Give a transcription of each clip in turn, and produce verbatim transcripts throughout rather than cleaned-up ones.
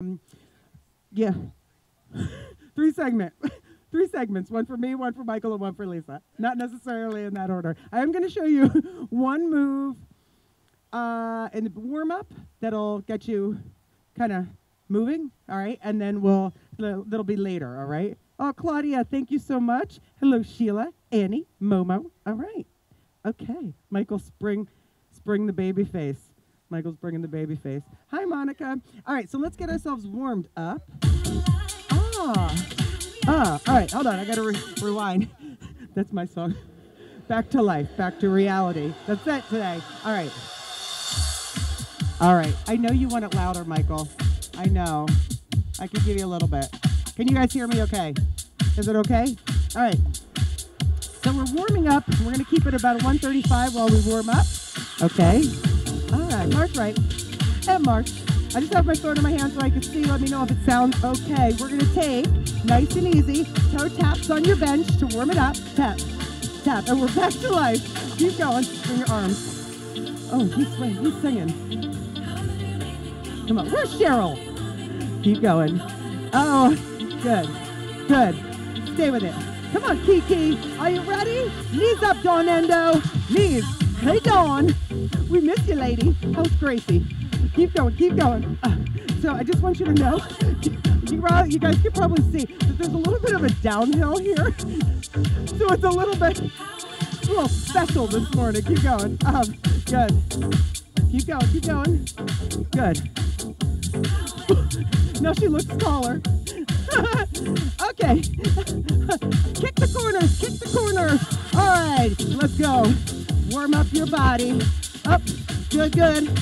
Um, yeah, three segments. Three segments, one for me, one for Michael, and one for Lisa. Not necessarily in that order. I am going to show you one move uh, in the warm-up that'll get you kind of moving, all right? And then we'll, that'll be later, all right? Oh, Claudia, thank you so much. Hello, Sheila, Annie, Momo. All right. Okay. Michael, spring, spring the baby face. Michael's bringing the baby face. Hi, Monica. All right, so let's get ourselves warmed up. Ah. Ah, all right, hold on, I gotta re rewind. That's my song. Back to life, back to reality. That's it today. All right. All right, I know you want it louder, Michael. I know. I can give you a little bit. Can you guys hear me okay? Is it okay? All right. So we're warming up. We're gonna keep it about one thirty-five while we warm up. Okay. All right, march right. And march. I just have my phone in my hand so I can see. Let me know if it sounds okay. We're going to take, nice and easy, toe taps on your bench to warm it up. Tap, tap, and we're back to life. Keep going. Bring your arms. Oh, he's singing. He's singing. Come on. Where's Cheryl? Keep going. Oh, good. Good. Stay with it. Come on, Kiki. Are you ready? Knees up, Dawn Endo. Knees. Hey, Dawn. We miss you, lady. How's Gracie? Keep going, keep going. Uh, so I just want you to know, you, probably, you guys can probably see that there's a little bit of a downhill here. So it's a little bit, a little special this morning. Keep going. Um, good. Keep going, keep going. Good. Now she looks taller. Okay. Kick the corners, kick the corners. All right, let's go. Warm up your body. Up, good, good.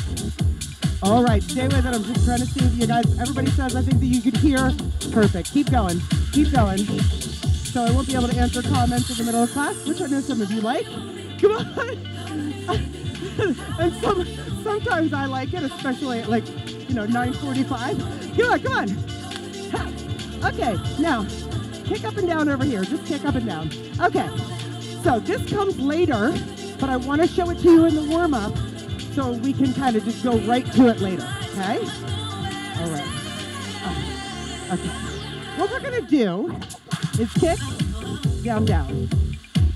All right, stay with it. I'm just trying to see if you guys, everybody says I think that you could hear. Perfect. Keep going. Keep going. So I won't be able to answer comments in the middle of class, which I know some of you like. Come on. And some, sometimes I like it, especially at like, you know, nine forty-five. Come on, come on. Ha. Okay, now, kick up and down over here. Just kick up and down. Okay, so this comes later, but I want to show it to you in the warm-up, so we can kind of just go right to it later, okay? All right. Oh, okay. What we're going to do is kick, down, down,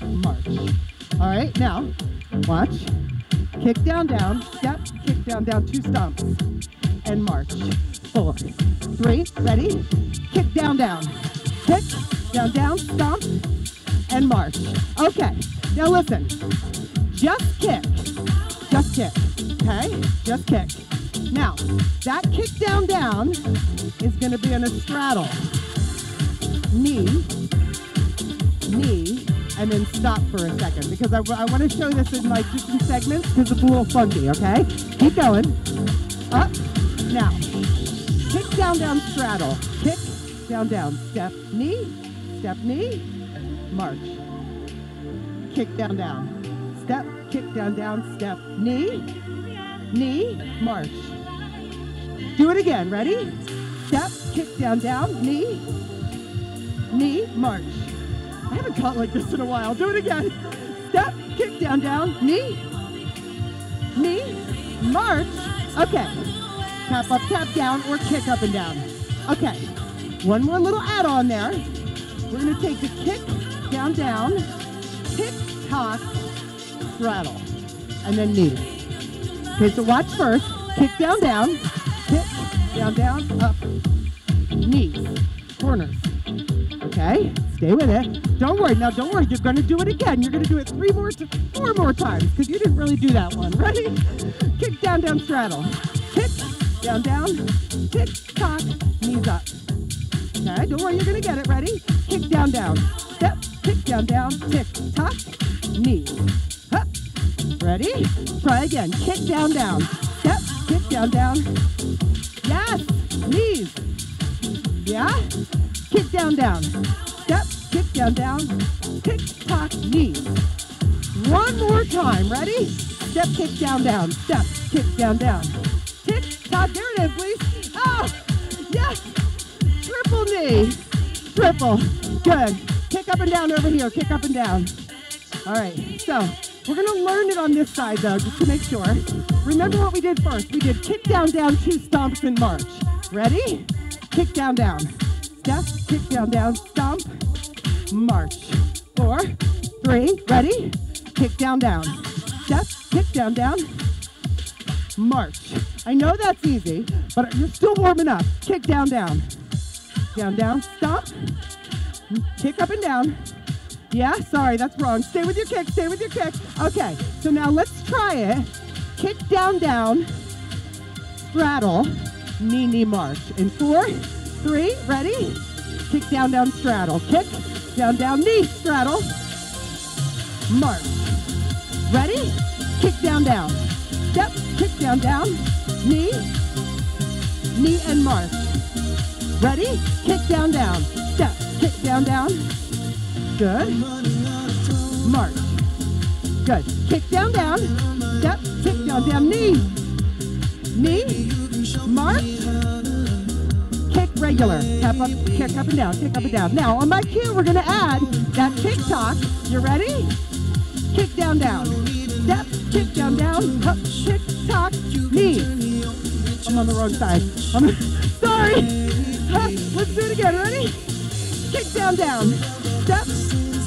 march. All right, now, watch. Kick, down, down, step, kick, down, down, two stomps, and march. Four, three, ready? Kick, down, down, kick, down, down, stomp, and march. Okay, now listen, just kick. Just kick, okay? Just kick. Now, that kick down down is gonna be in a straddle. Knee, knee, and then stop for a second because I, I wanna show this in like just in segments because it's a little funky, okay? Keep going. Up, now. Kick down down straddle. Kick, down down, step, knee, step, knee, march. Kick down down, step, kick, down, down, step, knee, knee, march. Do it again, ready? Step, kick, down, down, knee, knee, march. I haven't caught like this in a while. Do it again. Step, kick, down, down, knee, knee, march. Okay. Tap up, tap down, or kick up and down. Okay. One more little add-on there. We're gonna take the kick, down, down, tick, tock, straddle, and then knee. Okay, so watch first. Kick down, down, kick, down, down, up, knee, corners. Okay, stay with it. Don't worry, now don't worry, you're gonna do it again. You're gonna do it three more, four more times, because you didn't really do that one. Ready? Kick down, down, straddle. Kick, down, down, tick, tock, knees up. Okay, don't worry, you're gonna get it. Ready? Kick down, down, step, kick down, down, tick, tock, knees. Up. Ready? Try again. Kick down, down. Step, kick down, down. Yes. Knees. Yeah. Kick down, down. Step, kick down, down. Tick, tock, knees. One more time. Ready? Step, kick down, down. Step, kick down, down. Tick, tock. There it is, please. Oh, yes. Triple knee. Triple. Good. Kick up and down over here. Kick up and down. All right. So. We're going to learn it on this side, though, just to make sure. Remember what we did first. We did kick down, down, two stomps, and march. Ready? kick down, down, step, kick down, down, stomp, march. Four, three, ready, kick down, down, step, kick down, down, march. I know that's easy, but you're still warming up. Kick down, down, down, down, stomp, kick up and down. Yeah, sorry, that's wrong. Stay with your kick, stay with your kick. Okay, so now let's try it. Kick down, down, straddle, knee, knee, march. In four, three, ready? Kick down, down, straddle. Kick, down, down, knee, straddle, march. Ready? Kick down, down. Step, kick down, down, knee, knee, and march. Ready? Kick down, down. Step, kick down, down. Good. March. Good. Kick down, down. Step. Kick down, down. Knee. Knee. March. Kick regular. Tap up, kick up and down. Kick up and down. Now, on my cue, we're going to add that TikTok. You ready? Kick down, down. Step. Kick down, down. Up. Tick tock. Knee. I'm on the wrong side. I'm sorry. Up. Let's do it again. Ready? Kick down, down. Step,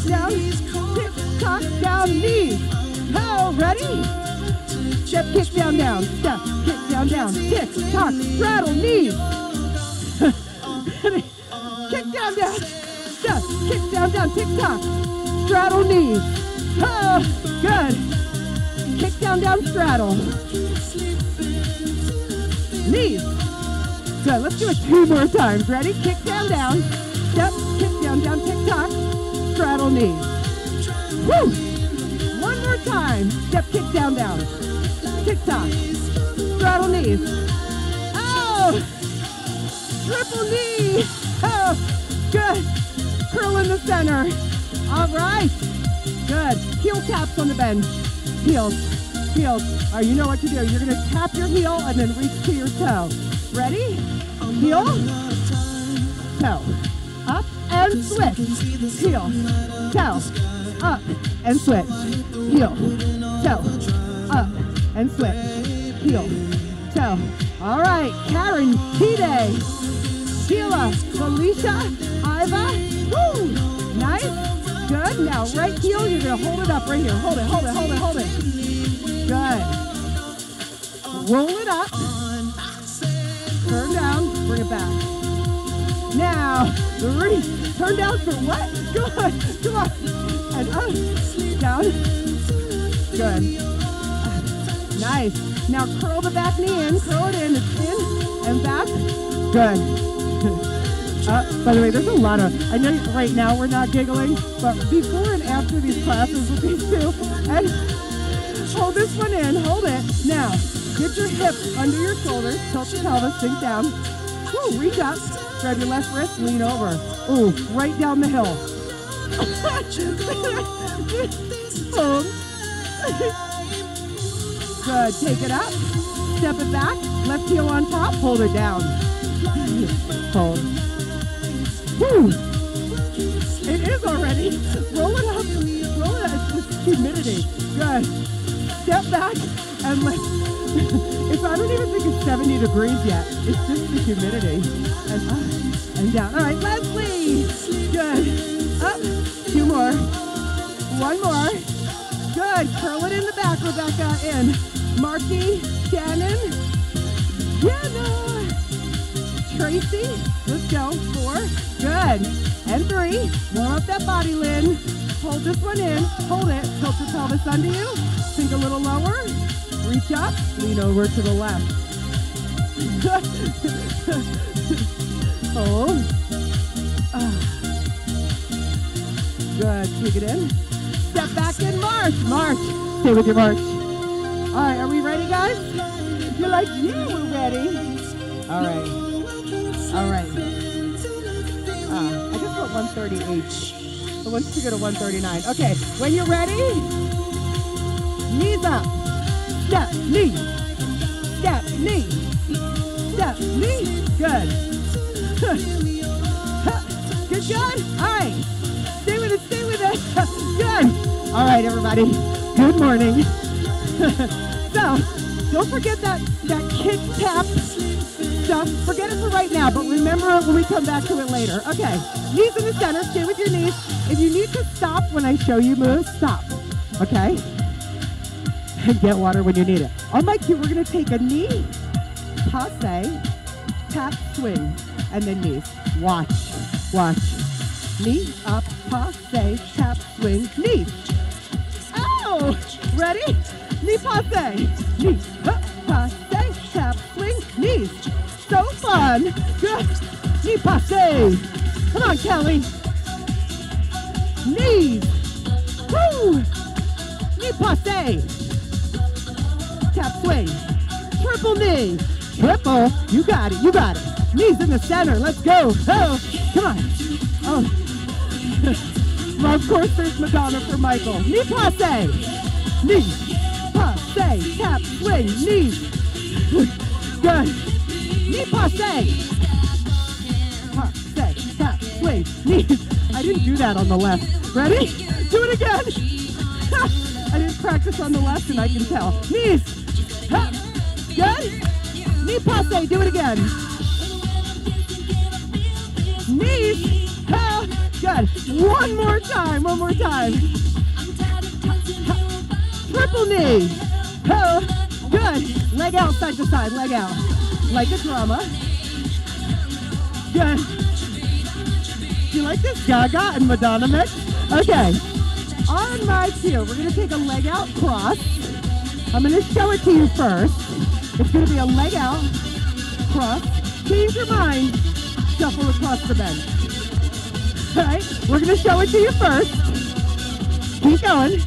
down, kick, tock, down, knee. Oh, ready? Step, kick, down, down. Step, kick, down, down. Kick, tock, straddle, knee. Kick, down, down. Step, kick, down, down. Tick, tock, straddle, knee. Oh, good. Kick, down, down, straddle. Knee. Good, let's do it two more times. Ready? Kick, down, down. Step, kick, down, down, tick, tock. Straddle knee. Woo! One more time. Step, kick, down, down. Tick tock. Straddle knees. Oh! Triple knee. Oh! Good. Curl in the center. All right. Good. Heel taps on the bench. Heels. Heels. All right, you know what to do. You're going to tap your heel and then reach to your toe. Ready? Heel. Toe. Up and switch, heel, toe, up and switch, heel, toe, up and switch, heel, toe. All right, Karen, Kide, Sheila, Felicia, Iva, woo, nice, good. Now right heel, you're gonna hold it up right here, hold it, hold it, hold it, hold it, good. Roll it up, turn down, bring it back. Now, three, turn down for what? Good, come on, and up, down, good, nice. Now curl the back knee in, curl it in, it's in, and back, good. Uh, by the way, there's a lot of, I know right now we're not giggling, but before and after these classes with these two, and hold this one in, hold it. Now, get your hip under your shoulders, tilt your pelvis, sink down, woo, reach up. Grab your left wrist, lean over. Ooh, right down the hill. Good, take it up, step it back, left heel on top, hold it down. Hold. Woo! It is already. Roll it up, roll it up, it's just humidity. Good. Step back and let if I don't even think it's seventy degrees yet, it's just the humidity. And up and down. All right, Leslie. Good. Up. Two more. One more. Good. Curl it in the back, Rebecca. In. Marky. Shannon. Jenna. Tracy. Let's go. Four. Good. And three. Warm up that body, Lynn. Hold this one in. Hold it. Tilt your pelvis under you. Sink a little lower. Reach up, lean over to the left. Hold. Oh. Good, take it in. Step back and march, march. Stay with your march. All right, are we ready, guys? If you're like, yeah, we're ready. All right, all right. Uh, I just put one thirty each. I want you to go to one thirty-nine. Okay, when you're ready, knees up. Step, knee, step, knee, step, knee, good. Good, good, all right. Stay with it, stay with it, good. All right, everybody, good morning. So, don't forget that, that kick tap. jump. Forget it for right now, but remember it when we come back to it later. Okay, knees in the center, stay with your knees. If you need to stop when I show you move, stop, okay? And get water when you need it. On my cue, we're gonna take a knee, passe, tap, swing, and then knees. Watch, watch. Knee up, passe, tap, swing, knees. Oh, ready? Knee passe, knee up, passe, tap, swing, knees. So fun, good. Knee passe, come on Kelly. Knees, woo. Knee passe, tap, swing. Triple knee, triple, you got it, you got it. Knees in the center, let's go. Oh, come on, oh. Well, of course, there's Madonna for Michael. Knee passe, knee passe, tap, swing, knees. Good. Knee passe, passe, tap, swing, knees. I didn't do that on the left. Ready? Do it again. I didn't practice on the left, and I can tell. Knees. Good. Knee passe. Do it again. Knees. Good. One more time, one more time. Triple knee. Oh, good. Leg out side to side, leg out. Like a drama. Good. Do you like this Gaga and Madonna mix? Okay. On my cue, we're going to take a leg out cross. I'm going to show it to you first. It's going to be a leg out cross. Change your mind. Shuffle across the bench. All right, we're gonna show it to you first. Keep going.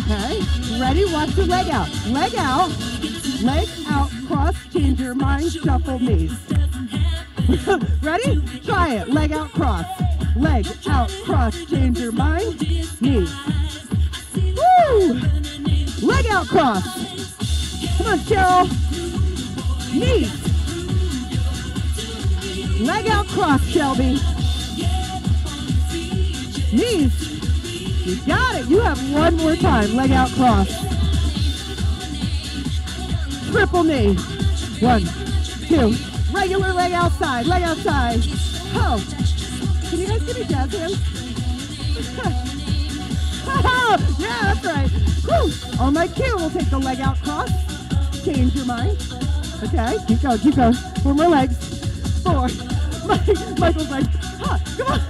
Okay, ready, watch your leg out. Leg out, leg out, cross, change your mind, shuffle knees. Ready? Try it, leg out, cross. Leg out, cross, change your mind, knees. Woo! Leg out, cross. Come on, Cheryl. Knees. Leg out, cross, Shelby. Knees, you got it. You have one more time. Leg out cross. Triple knee. One, two. Regular leg outside. Leg outside. Oh, can you guys give me jazz hands? Oh, yeah, that's right. Whew. On my cue, we'll take the leg out cross. Change your mind. Okay, keep going, keep going. Four more legs. Four. Michael's like, huh, come on.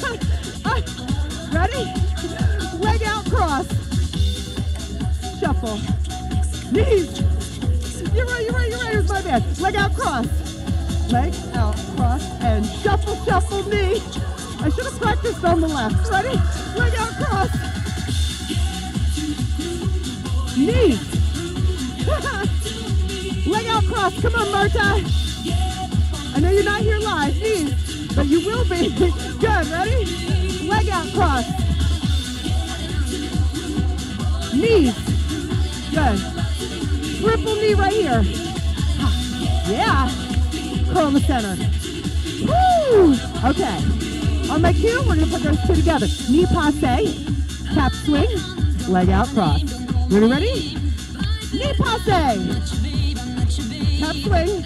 Ready? Leg out cross. Shuffle. Knees. You're right, you're right, you're right. It was my bad. Leg out cross. Leg out cross and shuffle, shuffle, knee. I should have practiced on the left. Ready? Leg out cross. Knees. Leg out cross. Come on, Marta. I know you're not here live. Knees. But you will be. Good. Ready? Leg out cross. Knees. Good. Triple knee right here. Yeah. Curl in the center. Woo! Okay. On my cue, we're going to put those two together. Knee passe. Tap swing. Leg out cross. Ready, ready? Knee passe. Tap swing.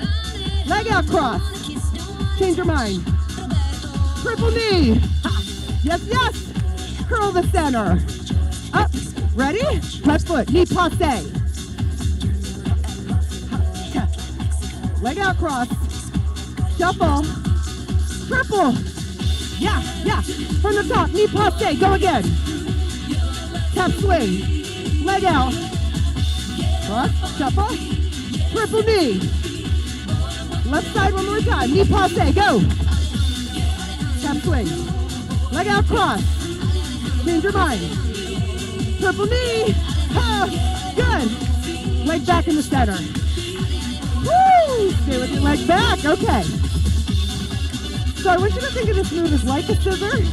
Leg out cross. Change your mind. Triple knee. Yes, yes. Curl the center. Up. Ready? Left foot. Knee passe. Leg out cross. Shuffle. Triple. Yeah, yeah. From the top. Knee passe. Go again. Tap swing. Leg out. Cross. Shuffle. Triple knee. Left side one more time. Knee passe. Go. Tap swing. Leg out cross. Change your mind. Triple knee. Oh, good. Leg back in the center. Woo! Stay with your leg back. Okay. So I want you to think of this move as like a scissor,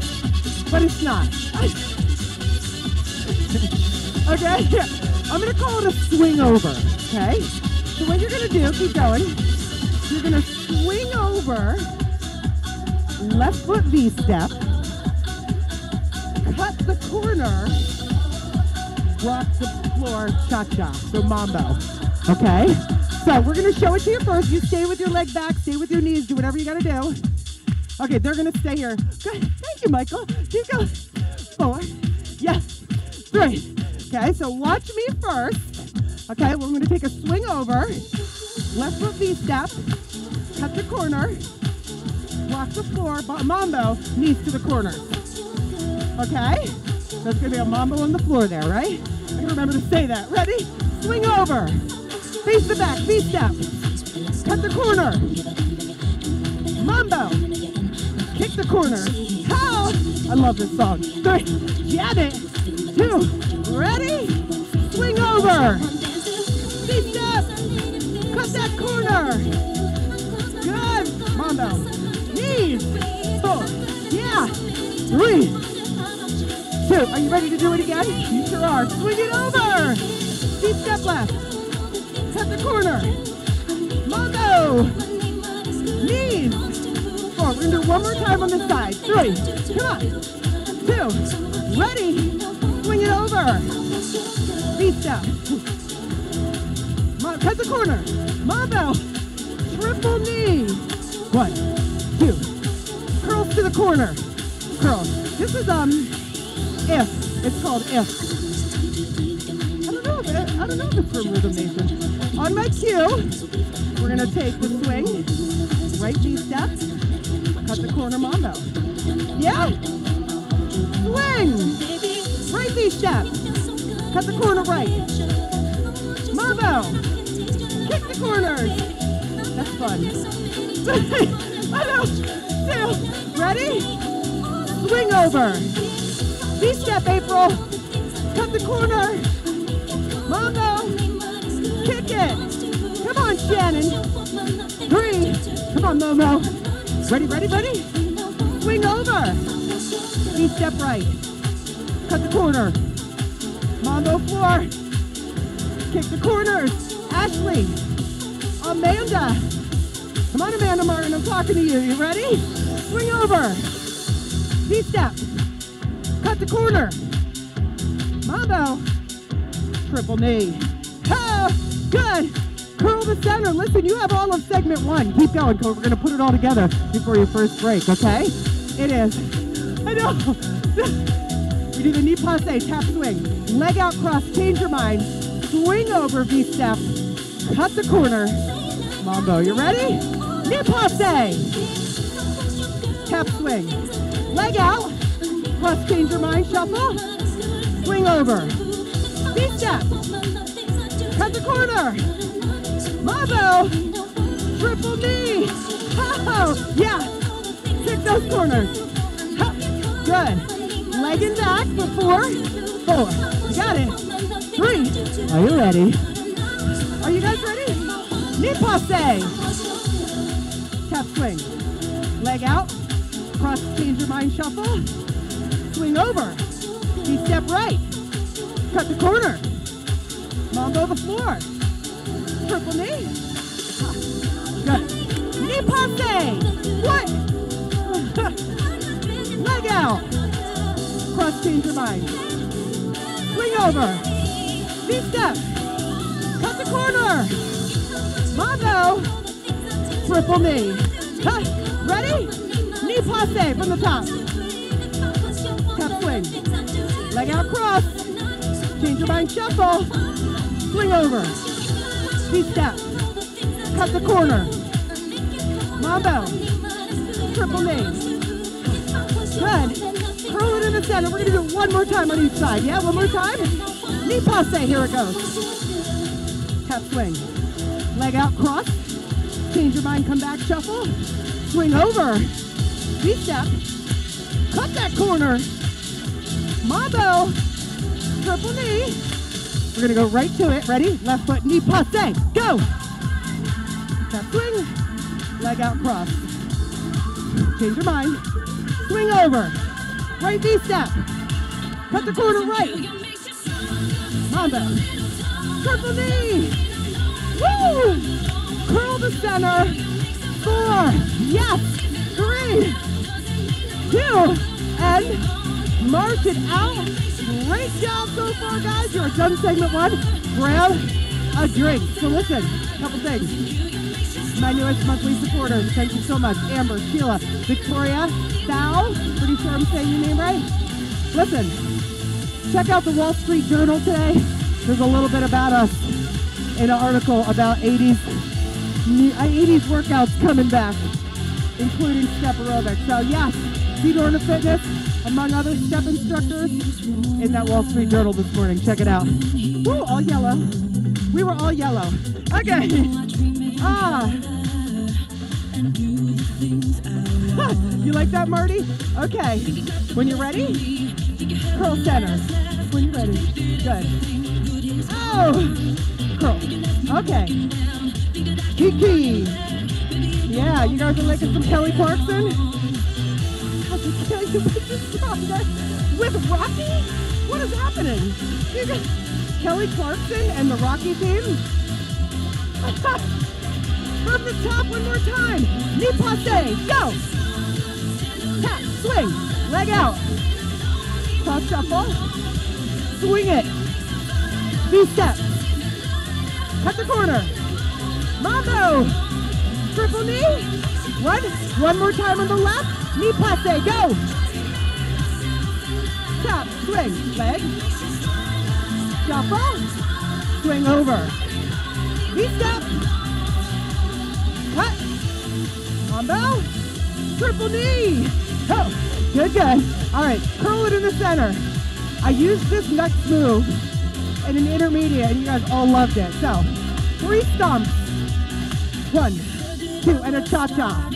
but it's not. Okay? Here. I'm going to call it a swing over. Okay? So what you're going to do, keep going, you're going to swing over, left foot V-step, cut the corner, rock the floor, cha-cha, so mambo, okay? So we're going to show it to you first. You stay with your leg back, stay with your knees, do whatever you got to do. Okay, they're going to stay here. Good. Thank you, Michael. Keep going. Four. Yes. Three. Okay, so watch me first. Okay, we're going to take a swing over. Left foot V-step. Cut the corner. Block the floor. Mambo. Knees to the corner. Okay? That's going to be a mambo on the floor there, right? I can remember to say that. Ready? Swing over. Face the back. V-step. Cut the corner. Mambo. Kick the corner. How? I love this song. Three. Get it. Two. Ready? Swing over. V-step. Cut that corner. Good. Mambo. Knees. Four. Yeah. Three. Two. Are you ready to do it again? You sure are. Swing it over. Deep step left. Cut the corner. Mambo. Knees. Four. We're going to do one more time on this side. Three. Come on. Two. Ready. Swing it over. Deep step. Cut the corner. Mambo. Triple knee. One. Two. Curls to the corner. Curls. This is, um... If. It's called If. I don't know if it, I don't know if it's from Rhythm Nation. On my cue, we're going to take the swing, right knee step, cut the corner mambo. Yeah? Swing! Right knee step, cut the corner right. Mambo! Kick the corners! That's fun. I know! Two! Ready? Swing over! V-step, April. Cut the corner. Mambo. Kick it. Come on, Shannon. Three. Come on, Momo. Ready, ready, ready? Swing over. V-step right. Cut the corner. Mambo floor. Kick the corners. Ashley. Amanda. Come on, Amanda Martin. I'm talking to you. You ready? Swing over. V-step. Cut the corner. Mambo. Triple knee. Oh, good. Curl the center. Listen, you have all of segment one. Keep going. We're going to put it all together before your first break, okay? It is. I know. You do the knee passe, tap swing. Leg out cross, change your mind. Swing over, V-step. Cut the corner. Mambo, you ready? Knee passe. Tap swing. Leg out. Cross change your mind, shuffle, swing over, V-step, cut the corner, mambo, triple knee, oh, yeah, kick those corners, oh, good, leg and back before, four, you got it, three, are you ready, are you guys ready, knee passe, tap swing, leg out, cross change your mind, shuffle, swing over, V-step right, cut the corner, mambo the floor, triple knee, good, knee passe, what? Leg out, cross change your mind, swing over, V-step, cut the corner, mambo, triple knee, huh. Ready? Knee passe from the top. Tap swing, leg out cross, change your mind shuffle, swing over, V-step, cut the corner, mambo, triple knee, good, curl it in the center, we're going to do it one more time on each side, yeah, one more time, knee passe, here it goes, tap swing, leg out cross, change your mind, come back, shuffle, swing over, V-step, cut that corner. Mambo, triple knee. We're gonna go right to it. Ready? Left foot, knee passe. Go. Tap swing. Leg out cross. Change your mind. Swing over. Right knee step. Cut the corner right. Mambo, triple knee. Woo! Curl the center. Four. Yes. Three. Two. And march it out. Great job so far, guys. You're done segment one. Grab a drink. So listen, a couple things. My newest monthly supporters, thank you so much. Amber, Sheila, Victoria, Sal, pretty sure I'm saying your name right. Listen, check out the Wall Street Journal today. There's a little bit about us in an article about eighties, eighties workouts coming back, including step aerobics. So yes, CDorner Fitness, among other step instructors, in that Wall Street Journal this morning. Check it out. Woo, all yellow. We were all yellow. Okay. Ah. You like that, Marty? Okay. When you're ready, curl center. When you're ready. Good. Oh. Curl. Okay. Kiki. Yeah, you guys are liking some Kelly Clarkson? With Rocky? What is happening? You guys, Kelly Clarkson and the Rocky theme? From the top one more time. Knee passe, go. Tap, swing, leg out. Cross shuffle, swing it. V-step, cut the corner. Mambo, triple knee. One, one more time on the left. Knee passe, go! Tap, swing, leg, shuffle, swing over. Knee step, cut, combo, triple knee. Oh, good, good. All right, curl it in the center. I used this next move in an intermediate, and you guys all loved it. So, three stomps. One, two, and a cha-cha.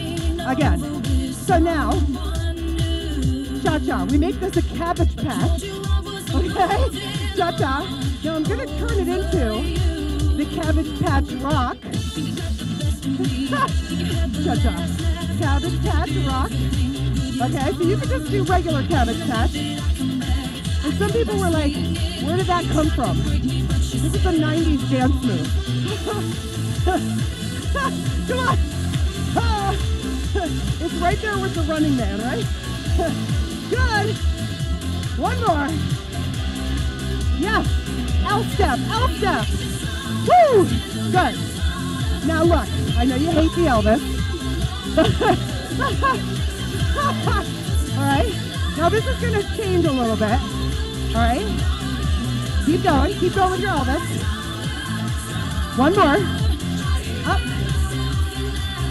Again. So now, cha-cha. We make this a cabbage patch, okay? Cha-cha. Now I'm gonna turn it into the cabbage patch rock. Cha-cha. Cabbage patch rock. Okay, so you can just do regular cabbage patch. And some people were like, where did that come from? This is a nineties dance move. Come on. Oh. It's right there with the running man, right? Good. One more. Yes. L step, L step. Woo! Good. Now look, I know you hate the Elvis. All right. Now this is going to change a little bit. All right. Keep going. Keep going with your Elvis. One more. Up.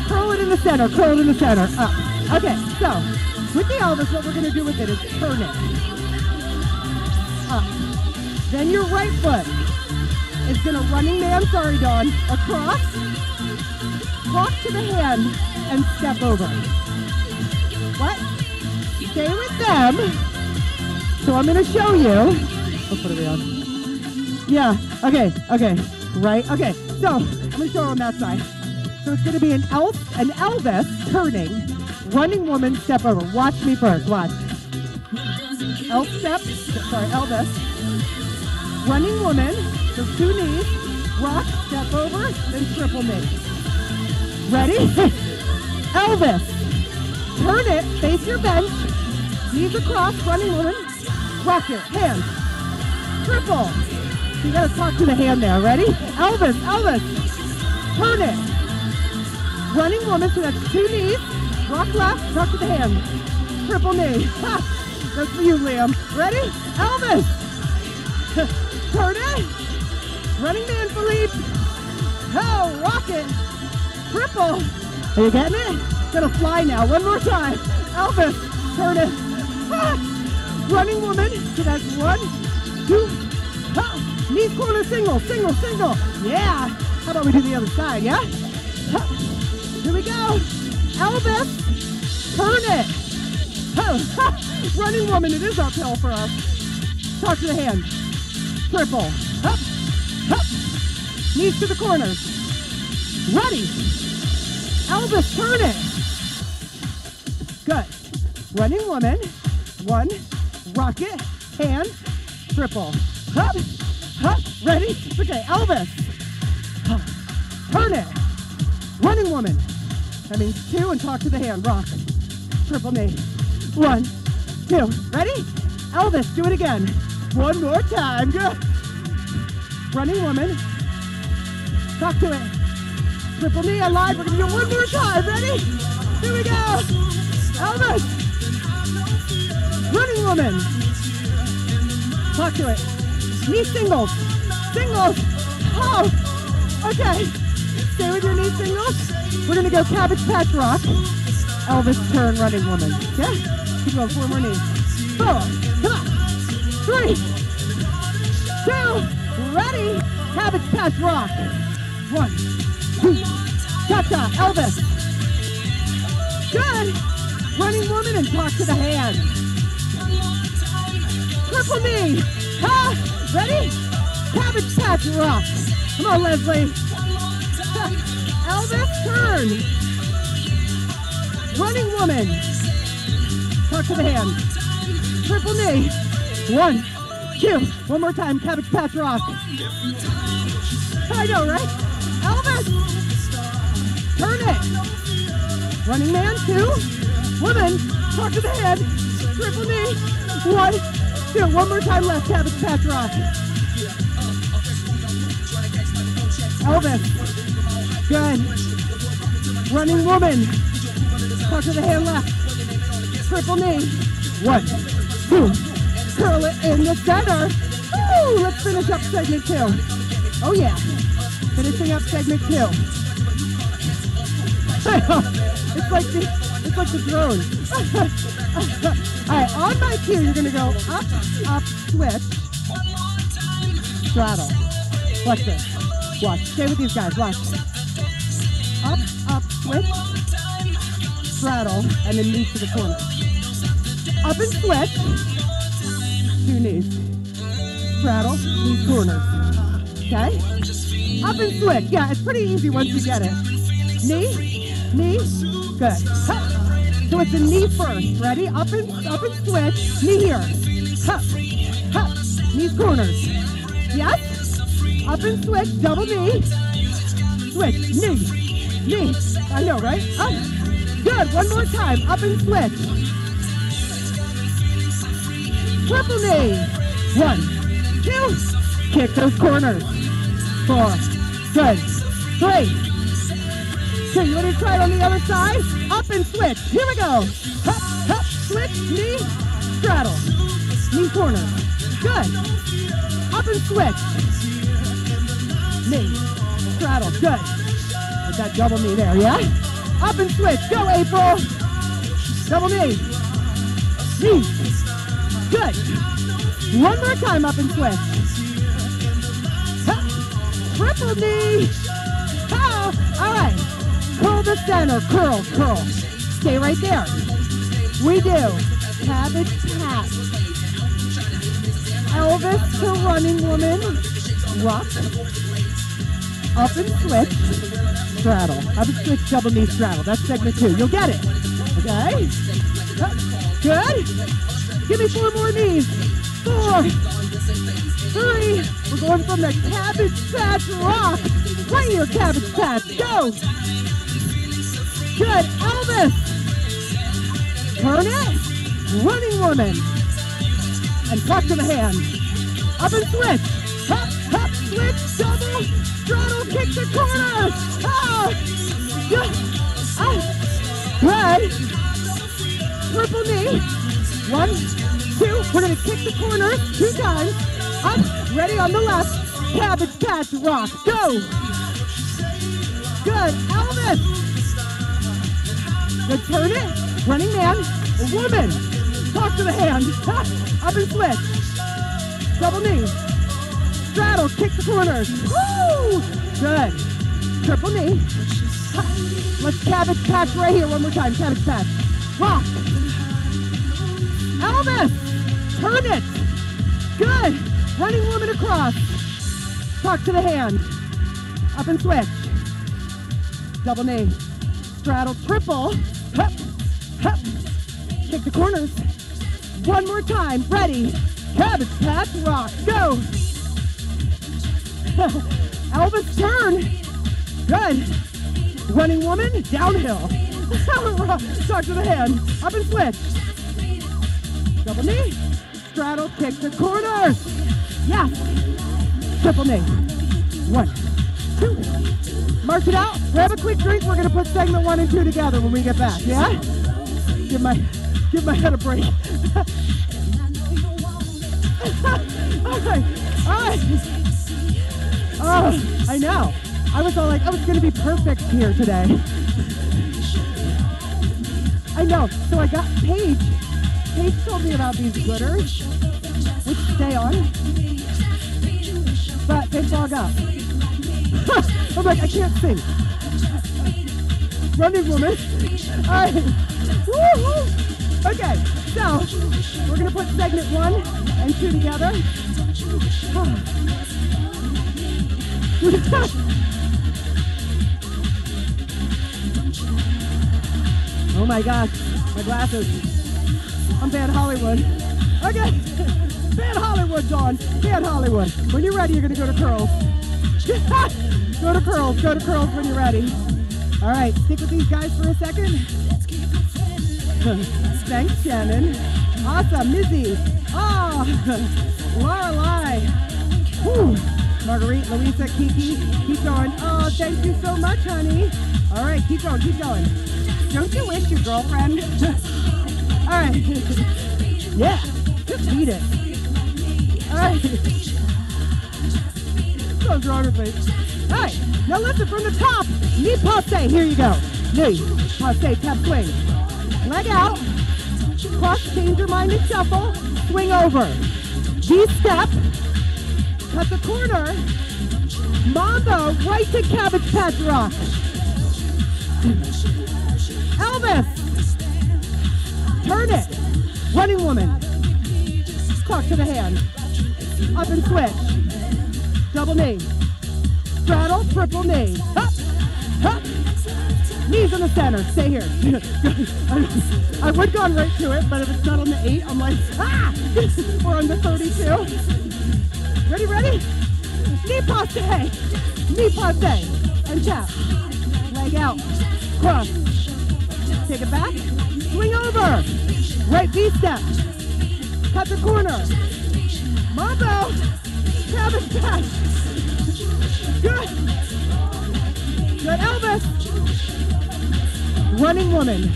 Curl it in the center, curl it in the center, up. Okay, so with the Elvis, what we're gonna do with it is turn it. Up. Then your right foot is gonna running man, sorry Dawn, across, walk to the hand, and step over. What? Stay with them. So I'm gonna show you. I'll put it on. Yeah, okay, okay, right, okay. So I'm gonna show her on that side. So it's going to be an elf, an Elvis turning, running woman step over. Watch me first. Watch. Elf step. Sorry, Elvis. Running woman. So two knees. Rock. Step over. Then triple knee. Ready? Elvis. Turn it. Face your bench. Knees across. Running woman. Rock it. Hands. Triple. So you got to talk to the hand there. Ready? Elvis. Elvis. Turn it. Running woman, so that's two knees, rock left, rock to the hand, triple knee. Ha! That's for you, Liam. Ready? Elvis. Turn it. Running man, Philippe. Oh, rock it. Triple. Are you getting it? It's gonna fly now. One more time. Elvis. Turn it. Ha! Running woman, so that's one, two, ha! Knees corner single, single, single. Yeah. How about we do the other side, yeah? Ha! Here we go. Elvis, turn it. Oh, running woman, it is uphill for us. Talk to the hand. Triple. Up, up. Knees to the corners. Ready. Elvis, turn it. Good. Running woman. One. Rocket. Hand. Triple. Up, up. Ready. Okay, Elvis. Turn it. Running woman. That means two and talk to the hand. Rock. Triple knee. One, two. Ready? Elvis, do it again. One more time. Good. Running woman. Talk to it. But for me, alive, we're going to do one more time. Ready? Here we go. Elvis. Running woman. Talk to it. Knee singles. Singles. Oh. Okay. Stay with your knee singles. We're going to go cabbage patch rock. Elvis turn running woman. Okay? Keep going. Four more knees. Four. Come on. Three. Two. Ready? Cabbage patch rock. One, two, cha-cha, Elvis. Good. Running woman and talk to the hand. Triple me. Huh? Ready? Cabbage patch rock. Come on, Leslie. Elvis, turn. Running woman. Talk to the hand. Triple knee. One. Two. One more time, cabbage patch rock. I know, right? Elvis, turn it. Running man, two. Woman, talk to the head. Triple knee. One, two. One more time left, cabbage patch rock. Elvis, good. Running woman, talk to the hand left. Triple knee. One, two. Curl it in the center. Woo! Let's finish up segment two. Oh yeah, finishing up segment two. It's like the, it's like the drone. All right, on my cue, you're gonna go up, up, switch, straddle. Watch this. Watch. Stay with these guys. Watch. Up, up, switch, straddle, and then move to the corner. Up and switch. Two knees, straddle, knee corners, okay? Up and switch, yeah, it's pretty easy once you get it. Knee, knee, good. Hup. So it's a knee first, ready? Up and, up and switch, knee here. Hup, hup, knee corners, yes? Up and switch, double knee, switch, knee, knee. I know, right? Up, good, one more time, up and switch. Triple knee. One, two, kick those corners. Four, good. Three, two, you want to try it on the other side? Up and switch. Here we go. Hop, hop, switch, knee, straddle. Knee corner. Good. Up and switch. Knee, straddle. Good. I got double knee there, yeah? Up and switch. Go, April. Double knee. Knee. Good. One more time, up and switch. Ha. Triple knee. Ha. All right. Curl the center. Curl, curl. Stay right there. We do. Cabbage patch. Elvis to running woman. Rock. Up and switch. Straddle. Up and switch, double knee straddle. That's segment two. You'll get it. Okay? Ha. Good. Give me four more knees. Four, three. We're going from the cabbage patch rock. Right here, cabbage patch. Go. Good. Elvis. Turn it. Running woman. And talk to the hand. Up and switch. Hop, hop, switch, double. Straddle, kick the corners. Oh. Good. Oh. Good. Triple knee. One, two, we're gonna kick the corner two times. Up, ready on the left. Cabbage patch rock, go. Good, Elvis. Good, turn it. Running man, woman. Talk to the hand. Up and switch. Double knee. Straddle, kick the corners. Woo! Good. Triple knee. Let's cabbage patch right here one more time. Cabbage patch. Rock. Elvis, turn it. Good. Running woman across. Talk to the hand. Up and switch. Double knee. Straddle, triple. Hup, hup. Kick the corners. One more time. Ready. Cabbage patch rock. Go. Elvis, turn. Good. Running woman, downhill. Talk to the hand. Up and switch. Double knee, straddle, kick the corners. Yes. Triple knee. One, two. March it out, grab a quick drink. We're gonna put segment one and two together when we get back, yeah? Give my, give my head a break. All right, all right. Oh, I know. I was all like, oh, it's gonna be perfect here today. I know, so I got Paige. Paige told me about these glitters, which stay on, but they fog up. I'm like, I can't sing. Running woman. All right. Woo-hoo. Okay, so we're gonna put segment one and two together. Oh my gosh, my glasses. I'm Bad Hollywood. Okay. Bad Hollywood, Dawn. Bad Hollywood. When you're ready, you're going to go to curls. Go to curls. Go to curls when you're ready. All right. Stick with these guys for a second. Thanks, Shannon. Awesome. Mizzy. Oh. Lorelai. Whew. Marguerite, Louisa, Kiki. Keep going. Oh, thank you so much, honey. All right. Keep going. Keep going. Don't you wish your girlfriend... All right, yeah, just beat it. All right, something's wrong with me. All right, now listen from the top. Knee passe, here you go. Knee passe, tap swing. Leg out, cross, change your mind and shuffle. Swing over. G-step, cut the corner. Mambo, right to Cabbage Patch Rock. Elvis. Turn it. Running woman. Clock to the hand. Up and switch. Double knee. Straddle, triple knee. Up, up. Knees in the center. Stay here. I would go right to it, but if it's not on the eight, I'm like, ah! We're on the thirty-two. Ready, ready? Knee passe. Knee passe. And tap. Leg out. Cross. Take it back. Swing over, right V-step, cut the corner, mambo, cabbage patch, good, good Elvis, running woman,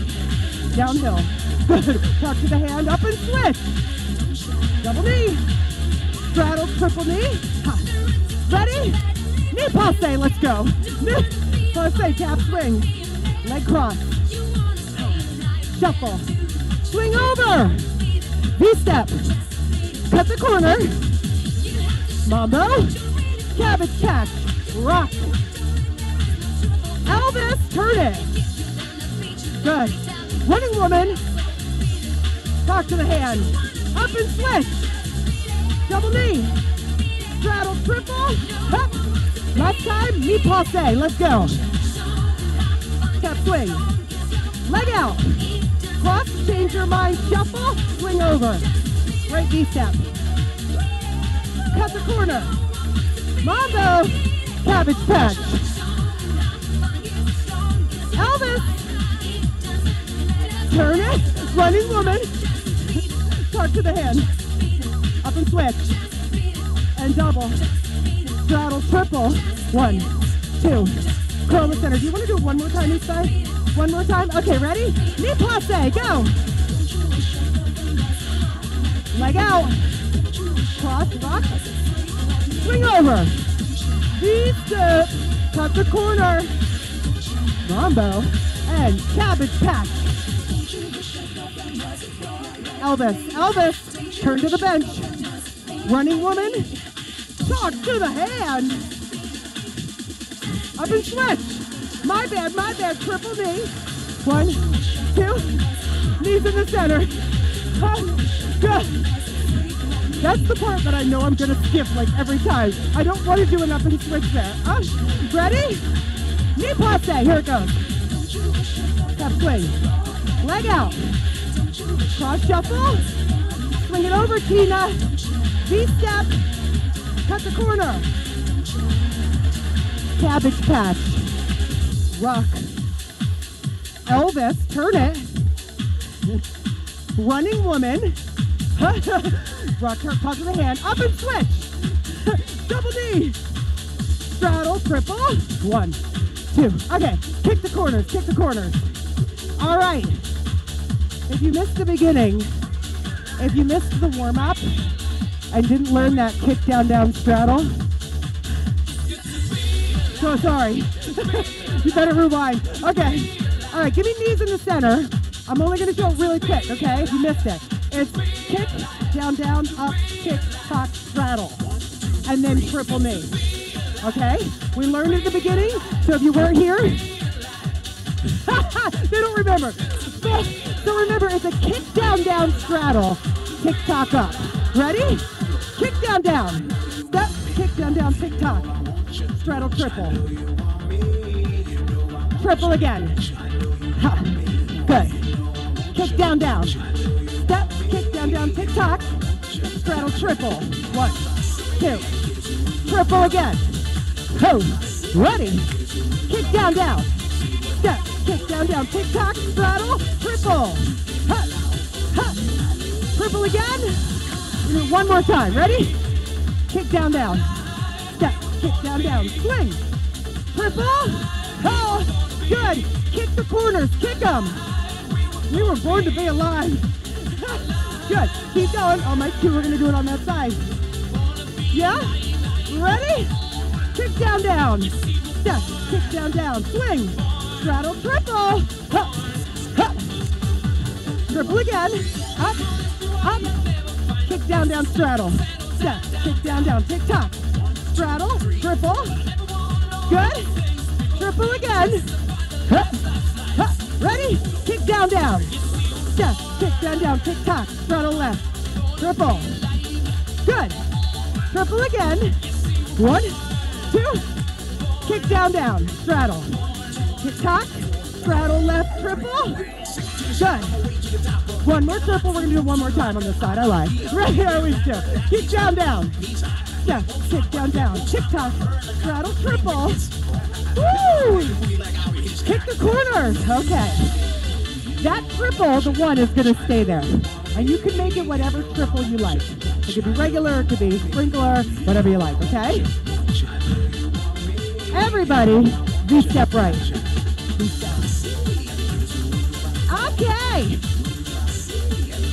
downhill, good, tuck to the hand, up and switch, double knee, straddle, triple knee, ha. Ready, knee passe, let's go, knee passe, tap swing, leg cross, shuffle, swing over, V-step, cut the corner, mambo, cabbage patch, rock, Elvis, turn it, good, running woman, talk to the hand, up and switch, double knee, straddle, triple, up, last time, knee passe, let's go, step swing, leg out, cross, change your mind, shuffle, swing over, right V-step, cut the corner, mambo, cabbage patch, Elvis, turn it, running woman, start to the hand, up and switch, and double, straddle, triple, one, two, curl in the center. Do you want to do it one more time each side? One more time. Okay, ready? Knee passe, go. Leg out. Cross, rock. Swing over. V-step. Cut the corner. Mambo. And cabbage patch. Elvis, Elvis. Turn to the bench. Running woman. Talk to the hand. Up and switch. My bad, my bad, triple knee. One, two, knees in the center. Oh, good. That's the part that I know I'm gonna skip like every time. I don't wanna do an up and switch there. Oh, ready? Knee passe, here it goes. Tap swing, leg out. Cross shuffle, swing it over, Tina. V-step, cut the corner. Cabbage patch. Rock. Elvis, turn it. Running woman. Rock her, toss of the hand. Up and switch. Double knee. straddle, triple. One, two. Okay, kick the corners, kick the corners. All right. If you missed the beginning, if you missed the warm-up and didn't learn that kick, down, down, straddle, so sorry. You better rewind. Okay. All right, give me knees in the center. I'm only going to show it really quick, okay, if you missed it. It's kick, down, down, up, kick, pop, straddle, and then triple knee. Okay? We learned at the beginning, so if you weren't here, they don't remember. So, so remember, it's a kick, down, down, straddle, tick, tock, up. Ready? Kick, down, down. Step, kick, down, down, tick, tock. Straddle, triple. Triple again. Ha. Good. Kick, down, down. Step, kick, down, down, tick, tock. Straddle, triple. One, two. Triple again. Ho. Ready. Kick, down, down. Step, kick, down, down, tick, tock. Straddle, triple. Hup. Hup. Triple again. One more time. Ready? Kick, down, down. Step, kick, down, down. Swing. Triple. Ho. Good. Kick the corners. Kick them. We were born to be alive. Good. Keep going. Oh, my two. We're going to do it on that side. Yeah? Ready? Kick, down, down. Step, kick, down, down. Swing. Straddle, triple. Hup. Hup. Triple again. Up. Up. Kick, down, down, straddle. Step, kick, down, down. Tick, tock. Straddle, triple. Good. Triple again. Hup. Hup. Ready? Kick, down, down. Step, kick, down, down, tick, tock, straddle left, triple. Good. Triple again. One, two, kick, down, down, straddle. Tick, tock, straddle left, triple. Good. One more triple. We're going to do one more time on this side. I lied. Right here, I always do. Kick, down, down. Step, kick, down, down, tick, tock, straddle, triple. Woo! Kick the corners. Okay. That triple, the one, is going to stay there. And you can make it whatever triple you like. It could be regular, it could be sprinkler, whatever you like, okay? Everybody, V-step right. V-step. Okay.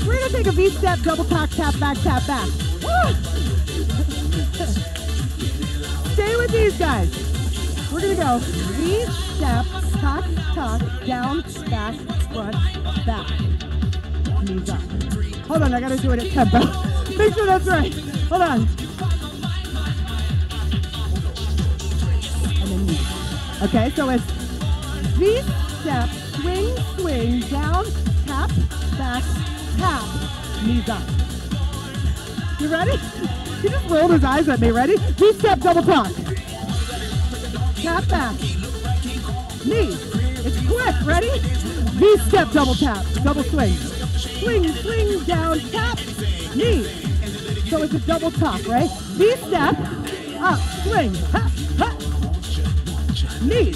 We're going to take a V-step, double tap, tap, back, tap, back. Woo! Stay with these guys. We're going to go V-step, tuck, tuck, down, back, front, back, knees up. Hold on, I gotta do it at tempo. Make sure that's right. Hold on. And then knees. Okay, so it's these steps, swing, swing, down, tap, back, tap, knees up. You ready? He just rolled his eyes at me. Ready? These step, double tuck. Tap back. Knees. It's quick. Ready? V-step, double tap, double swing. Swing, swing, down, tap, knee. So it's a double tap, right? V-step, up, swing, hop, hop, knee.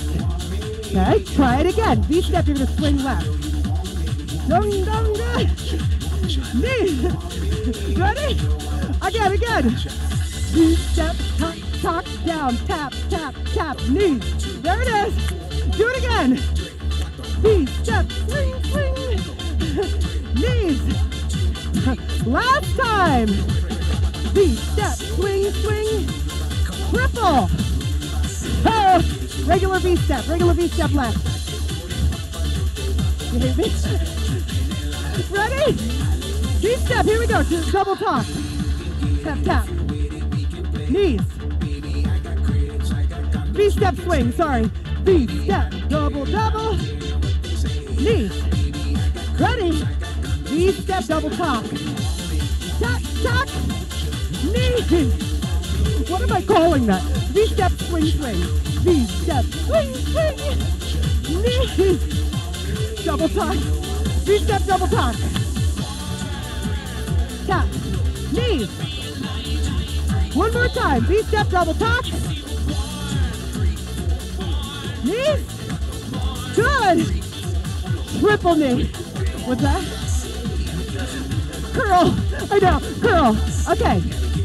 Okay, try it again. V-step, you're going to swing left. Dung, dung, dung. Knee. Ready? Again, again. V-step, tuck, tuck, down, tap, tap, tap, knee. There it is. Do it again. Knees, step, swing, swing, knees. Last time. Knees, step, swing, swing, triple. Oh, regular V step, regular V step left. You hear me? Ready? V step, here we go. Just double talk. Tap, tap. Knees. V step, swing, sorry. V step, double, double. Knees. Ready? Knee step, double cock. Tuck, tuck. Knees. What am I calling that? Knee step, swing, swing. Knee step, swing, swing. Knees. Double tuck. Knee step, double tuck. Tap. Knees. One more time. Knee step, double tuck. Knees. Good. Triple knee. What's that? Curl. I know. Curl. Okay.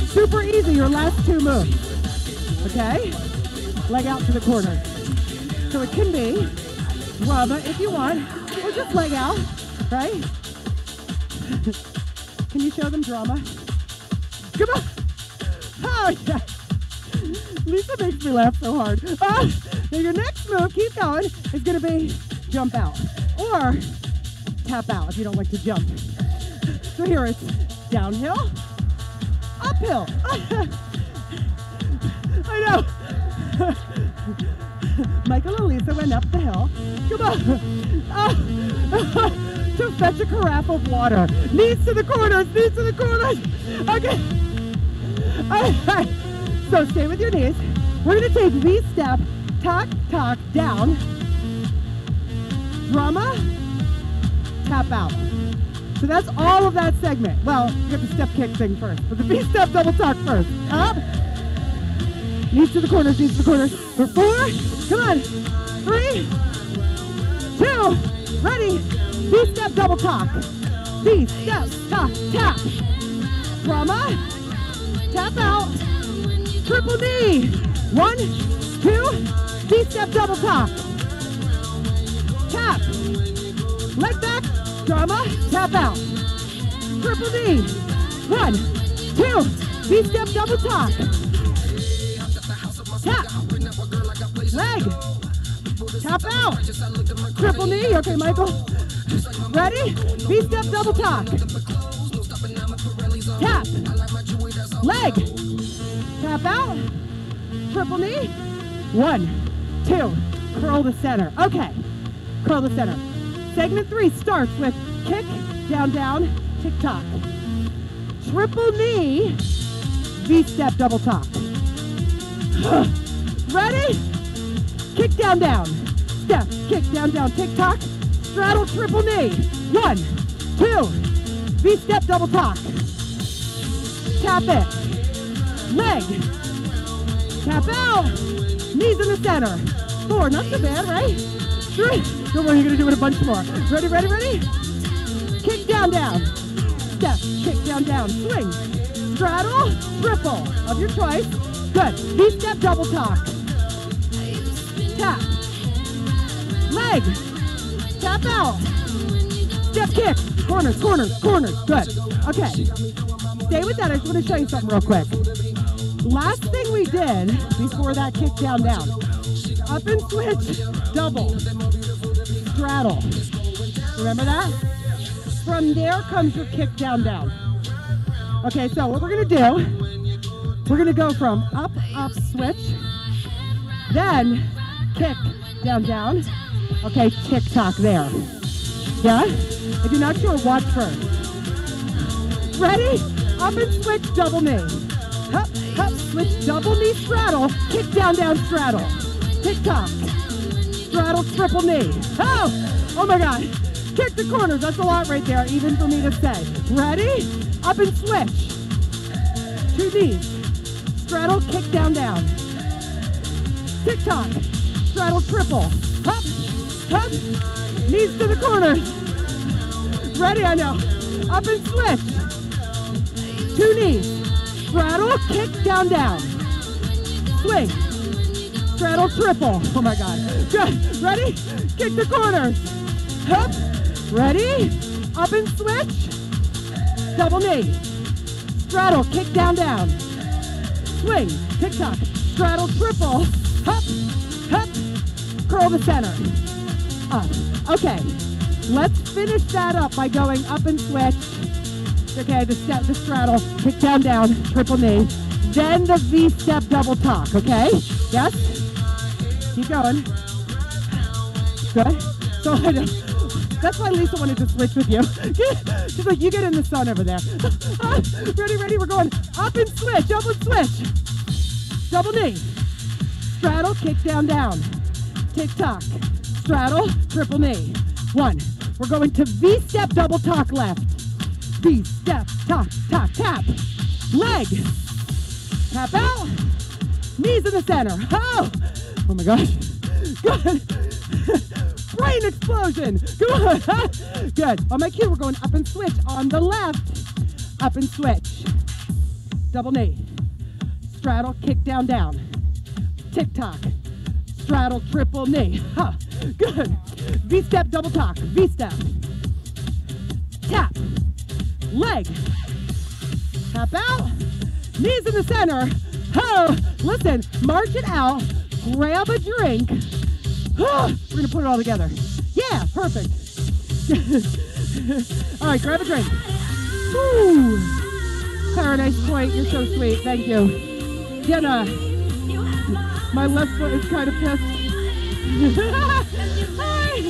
Super easy. Your last two moves. Okay? leg out to the corner. So it can be rub if you want, or just leg out, right? Can you show them drama? Come on. Oh, yeah. Lisa makes me laugh so hard. Ah, now your next move, keep going, is going to be jump out or tap out if you don't like to jump. So here it's downhill, uphill. I know. Michael and Lisa went up the hill. Come on. Ah, to fetch a carafe of water. Knees to the corners, knees to the corners. Okay. All right. So stay with your knees. We're going to take V step, tuck, tuck, down, drama, tap out. So that's all of that segment. Well, you have the step kick thing first, but the V step double tuck first. Up, knees to the corners, knees to the corners. For four, come on, three, two, ready. V step double tuck. V step, tuck, tap, drama, tap out. Triple knee. One, two, V-step double tap. Tap. Leg back, drama, tap out. Triple knee. One, two, V-step double tap. Tap. Leg. Tap out. Triple knee. Okay, Michael. Ready? V-step double tap. Tap. Leg. Tap out, triple knee. One, two, curl the center. Okay, curl the center. Segment three starts with kick, down, down, tick tock. Triple knee, V-step double top. Ready? Kick, down, down. Step, kick, down, down, tick tock. Straddle, triple knee. One, two, V-step double top. Tap it. Leg, tap out, knees in the center. Four, not so bad, right? Three, don't worry, you're gonna do it a bunch more. Ready, ready, ready? Kick, down, down. Step, kick, down, down, swing. Straddle, triple, of your choice. Good, V-step double tuck. Tap, leg, tap out. Step kick, corners, corners, corners, good. Okay, stay with that, I just wanna show you something real quick. Last thing we did before that kick down down, up and switch, double, straddle. Remember that? From there comes your kick down down. Okay, so what we're gonna do, we're gonna go from up, up, switch, then kick down down. Okay, tick tock there. Yeah? If you're not sure, watch first. Ready? Up and switch, double knee. Up, up, switch, double knee straddle, kick down, down, straddle, tick tock, straddle, triple knee. Oh, oh my God, kick the corners. That's a lot right there, even for me to say. Ready? Up and switch. Two knees, straddle, kick down, down, tick tock, straddle, triple, up, up, knees to the corners. Ready? I know. Up and switch. Two knees. Straddle, kick, down, down. Swing. Straddle, triple. Oh my God. Good. Ready? Kick the corners. Up. Ready? Up and switch. Double knee. Straddle, kick, down, down. Swing. Tick tock. Straddle, triple. Up. Up. Curl the center. Up. Okay. Let's finish that up by going up and switch. Okay, the step, the straddle, kick down, down, triple knee. Then the V-step double tuck, okay? Yes? Keep going. Good. So I know. That's why Lisa wanted to switch with you. She's like, you get in the sun over there. Ready, ready, we're going up and switch, up and switch. Double knee. Straddle, kick down, down. Tick-tock. Straddle, triple knee. One. We're going to V-step double tuck left. V step, tuck, tuck, tap, leg, tap out, knees in the center. Oh, oh my gosh, good, brain explosion, good, good. On my cue, we're going up and switch on the left, up and switch, double knee, straddle, kick down, down, tick tock, straddle, triple knee. Ha, good. V-step, double talk, V-step. Tap, leg, tap out, knees in the center. Oh, listen, march it out, grab a drink. Oh, we're gonna put it all together. Yeah, perfect. All right, grab a drink. Woo. Clara, nice point, you're so sweet, thank you. Jenna, my left foot is kind of pissed. Hi.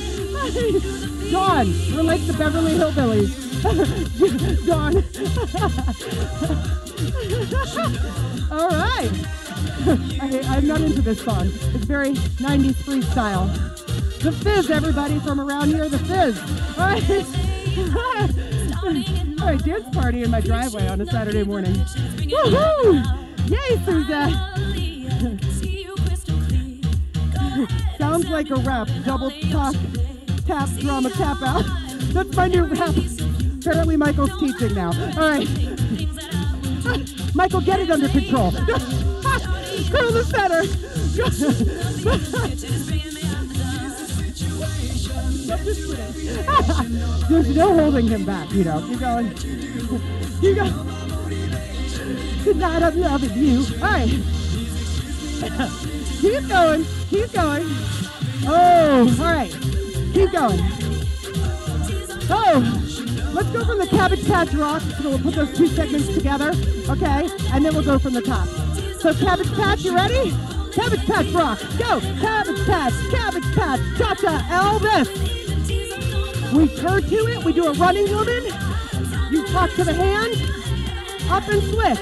Dawn, we're like the Beverly Hillbillies. Dawn. All right. I, I'm not into this song. It's very nineties freestyle. The fizz, everybody from around here, the fizz. All right. All right, dance party in my driveway on a Saturday morning. Woohoo! Yay, Suzette. Sounds like a rap. Double talk, tap, drama, tap out. That's my new rap. Apparently Michael's teaching now. All right. Michael, get it under control. Go to the center. There's no holding him back, you know. Keep going. Keep going. Tonight I'm loving you. All right. Keep going. Keep going. Oh, all right. Keep going. Oh, let's go from the Cabbage Patch Rock. So we'll put those two segments together, okay? And then we'll go from the top. So Cabbage Patch, you ready? Cabbage Patch Rock. Go. Cabbage Patch. Cabbage Patch. Cha-cha. Elvis. We turn to it, we do a running woman, you talk to the hand, up and switch.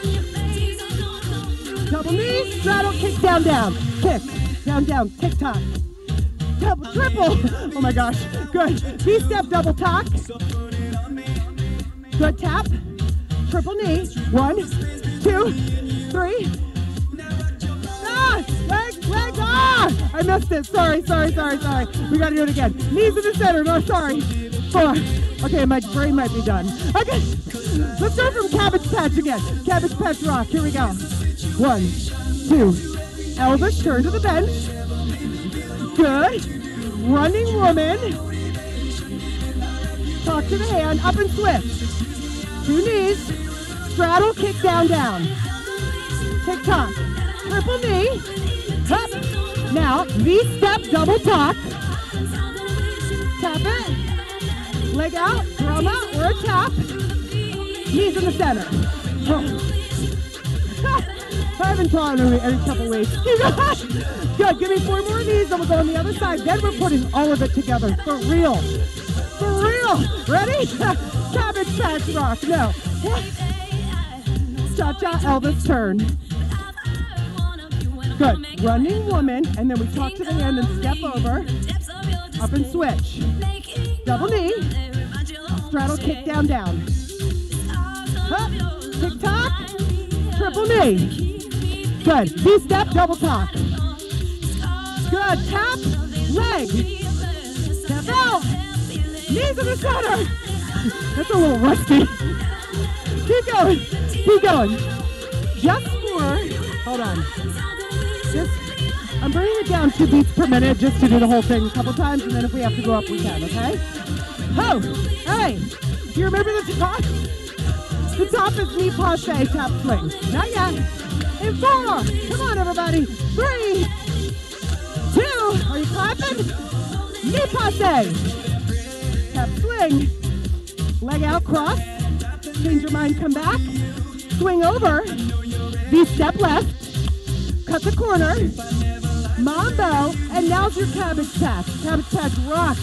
Double knee, straddle, kick, down, down, kick, down, down, kick, top. Double, triple, oh my gosh, good. V-step, double talk, good tap, triple knee, one, two, three. Ah, legs, legs, ah! I missed it, sorry, sorry, sorry, sorry. We gotta do it again. Knees in the center, no, sorry. Four. Okay, my brain might be done. Okay, let's go from Cabbage Patch again. Cabbage Patch Rock, here we go. One, two, Elvis, turn to the bench. Good, running woman. Talk to the hand, up and switch. Two knees, straddle, kick, down, down. Tick tock. Triple knee, up. Now, V-step, double tuck. Tap it, leg out, drama, or a tap. Knees in the center. I haven't taught every, every couple weeks. Good, give me four more of these, and we'll go on the other side. Then we're putting all of it together, for real. For real, ready? Cabbage Patch Rock, no. Cha-cha, Elvis, turn. Good, running woman, and then we talk to the hand and step over, up and switch, double knee, straddle, kick, down, down, up, tick tock, triple knee, good, V-step, double talk, good, tap, leg, step out, knees in the center, that's a little rusty, keep going, keep going, just for, hold on, Just, I'm bringing it down two beats per minute just to do the whole thing a couple times, and then if we have to go up, we can, okay? Oh, hey, do you remember the top? The top is knee passe, tap swing. Not yet. In four, come on, everybody. Three, two, are you clapping? Knee passe, tap swing, leg out, cross, change your mind, come back, swing over, V-step left. Cut the corner, mambo, and now's your Cabbage Patch. Cabbage Patch Rock.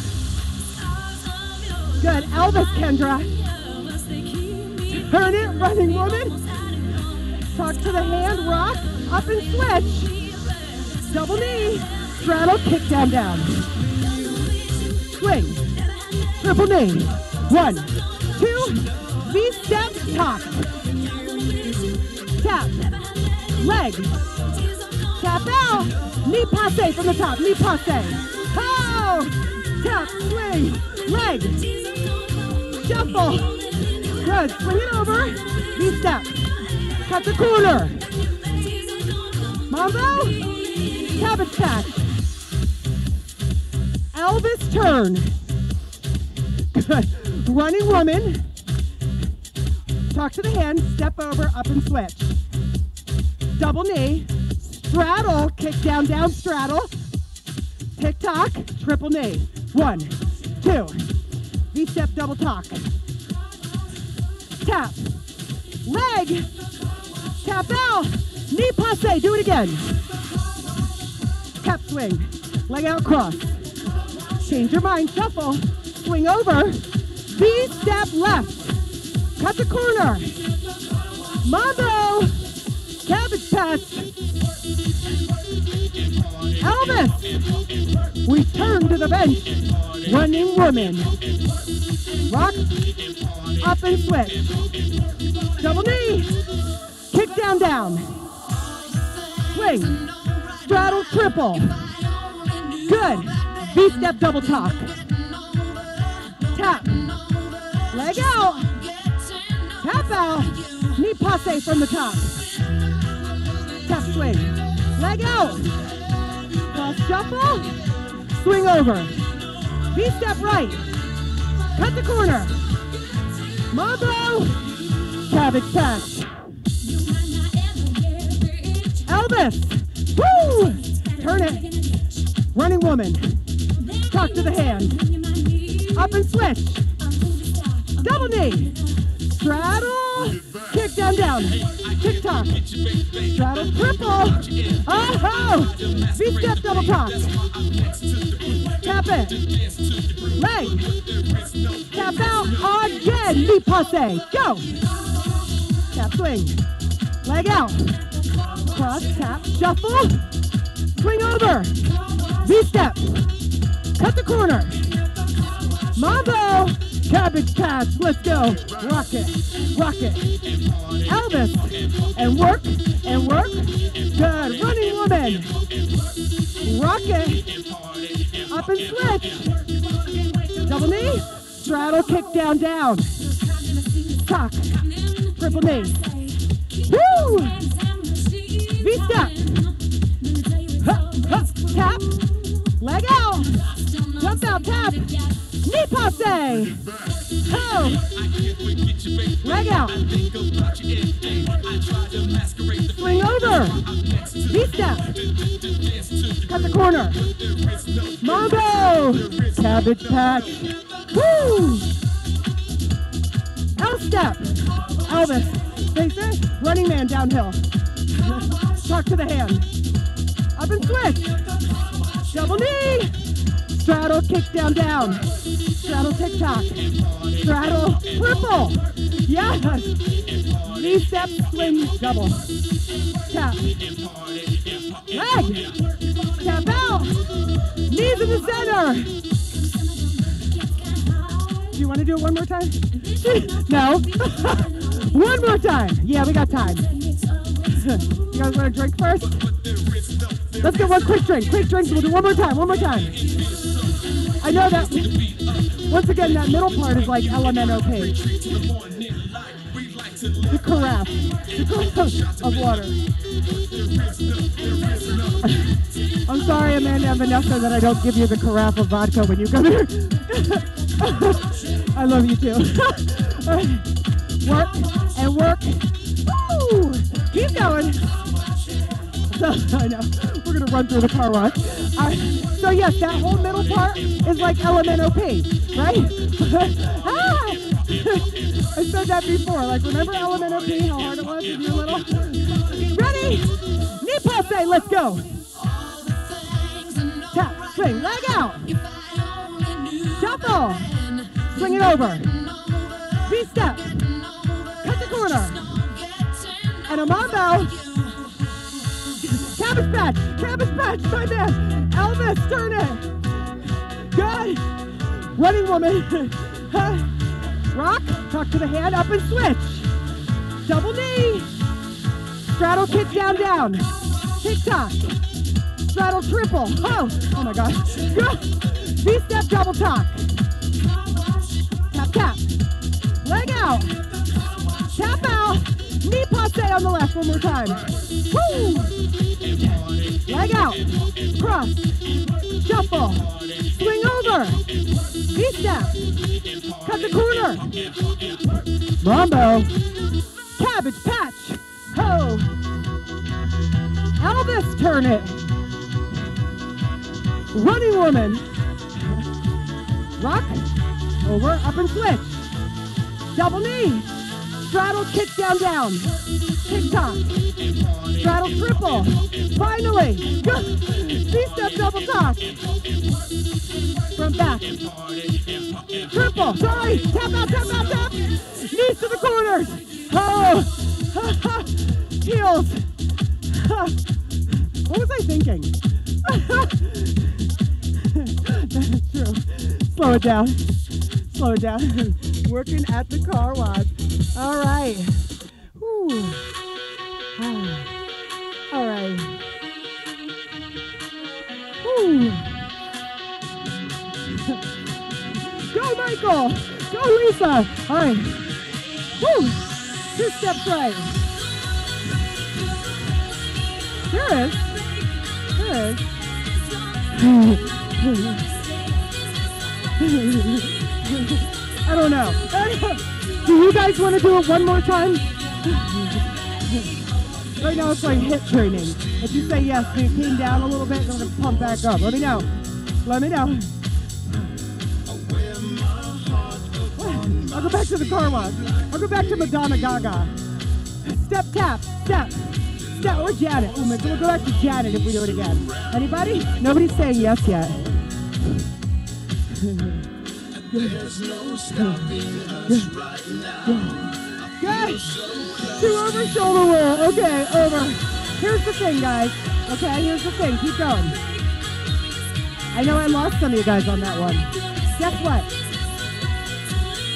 Good, Elvis, Kendra. Turn it, running woman. Talk to the hand, rock, up and switch. Double knee, straddle, kick, down, down. Swing, triple knee. One, two, V-step, top. Tap, leg. Tap out, knee passe from the top, knee passe. Oh, tap, swing, leg, shuffle. Good, swing it over, knee step. Cut the corner. Mambo, Cabbage Patch. Elvis turn. Good. Running woman. Talk to the hand, step over, up and switch. Double knee, straddle, kick down, down, straddle. Tick tock, triple knee. One, two, V-step, double tock. Tap, leg, tap out, knee passe, do it again. Tap swing, leg out, cross. Change your mind, shuffle, swing over, V-step left. Cut the corner. Mambo. Cabbage patch. Elvis. We turn to the bench. Running woman. Rock. Up and switch. Double knee. Kick down, down. Swing. Straddle, triple. Good. V-step double top. Tap. Leg out. Tap out, knee passe from the top. Tap swing, leg out. Cross shuffle, swing over. V-step right, cut the corner. Mambo, cabbage patch. Elvis, woo! Turn it, running woman. Talk to the hand. Up and switch, double knee. Straddle, kick down, down, tick tock, straddle, triple, oh-ho, V-step double tock, tap it, leg, tap out, again, knee passe, go, tap swing, leg out, cross, tap, shuffle, swing over, V-step, cut the corner, mambo. Cabbage patch, let's go. Rock it, rock it. Elvis, and work, and work. Good, running woman. Rock it, up and switch. Double knee, straddle, kick down, down. Tuck, triple knee. Woo! V-step. Tap, leg out. Jump out, tap. Knee passe! Oh! Leg out! Swing over! V-step! Cut the corner! Mambo! Cabbage patch! Woo! L-step! Elvis! Face it! Running man downhill! Talk to the hand! Up and switch! Double knee! Straddle, kick down, down. Straddle, tick tock. Straddle, triple. Yes. Knee step, swing, double. Tap. Leg. Tap out. Knees in the center. Do you want to do it one more time? No. One more time. Yeah, we got time. You guys want to drink first? Let's get one quick drink. Quick drinks. We'll do one more time. One more time. I know that, once again, that middle part is like L M N O P. The carafe, the carafe of water. I'm sorry, Amanda and Vanessa, that I don't give you the carafe of vodka when you come here. I love you too. Work and work. Woo! Keep going. So, I know, we're going to run through the car wash. Uh, so yes, that whole middle part is like L M N O P, right? Ah! I said that before, like remember L M N O P, how hard it was when you were little? Ready? Knee passe, let's go. Tap, swing, leg out. Shuffle. Swing it over. V-step. Cut the corner. And a mambo. Cabbage patch, cabbage patch, my man. Elvis, turn it. Good. Running woman. Rock, talk to the hand, up and switch. Double knee. Straddle, kick down, down. Tick tock. Straddle, triple. Oh, oh my gosh. Good. V-step, double tock. Tap, tap. Leg out. Tap out. Knee passe on the left one more time. Woo! Leg out, cross, shuffle, Swing over. Knee step. Cut the corner. Rombo. Cabbage patch. Ho. Elvis turn it. Running woman. Rock. Over. Up and switch. Double knee. Straddle, kick, down, down. Kick, top. Straddle, triple. Finally. Go. Two-step double toss. From back. Triple. Sorry. Tap out, tap out, tap. Knees to the corners. Oh. Heels. What was I thinking? That's true. Slow it down. Slow it down. Working at the car wash. All right. Whew. Ah. All right. Whew. Go, Michael. Go, Lisa. All right. Whew. Two steps right. There it is. There it is. I don't know. I don't know. Do you guys want to do it one more time? Right now it's like HIIT training. If you say yes, we came down a little bit, I'm going to pump back up. Let me know. Let me know. I'll go back to the car wash. I'll go back to Madonna Gaga. Step, tap, step, step, or Janet. Oh, we'll go back to Janet if we do it again. Anybody? Nobody's saying yes yet. There's no stopping us right now. Good. Two over, shoulder roll. Okay, over. Here's the thing, guys. Okay, here's the thing. Keep going. I know I lost some of you guys on that one. Guess what?